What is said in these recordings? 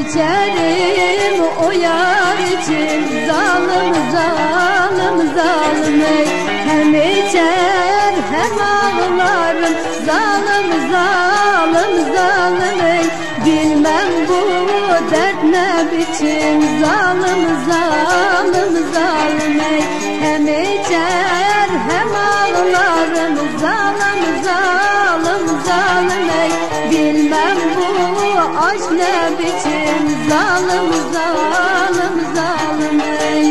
içerim o yar için zalım zalım zalımın hem içer hem ağlarım zalım zalım zalımın bilmem bu dert ne biçim zalım zalım zalımın hem içer hem ağlarım zalım zalım zalımın bilmem bu aşk ne biçim zalım zalım zalım ey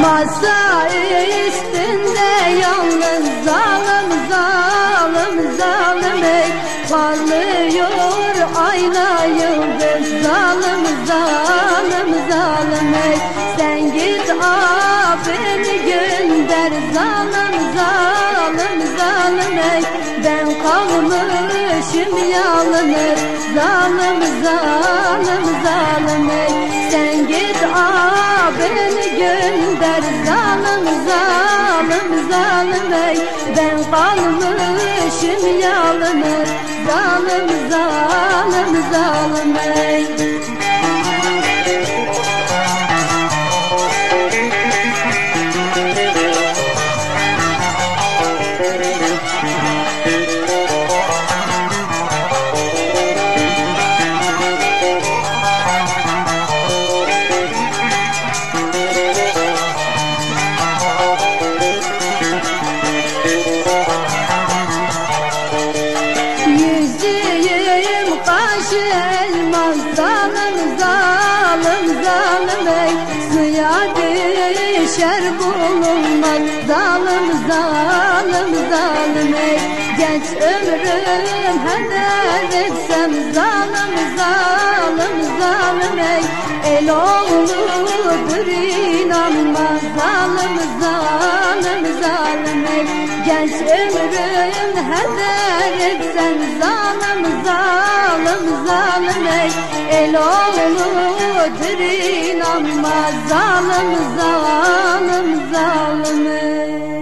masa üstünde yalnız zalım zalım zalım ey parlıyor ayna yıldız zalım zalım zalım ey sen git abimi gönder zalım zalım zalım ey ben kalmışım yalnız zalım zalım zalım ey sen git abimi gönder zalım zalım zalım ey ben kalmışım yalnız zalım zalım zalım ey elmas zalım zalım zalım ey suya düşer bulunmaz zalım zalım zalım ey genç ömrüm heder etsem zalım zalım zalım ey el oğludur inanma zalım zalım zalım ey genç ömrüm heder etsem zalım zalım zalım ey el oğludur inanma zalım zalım zalım ey.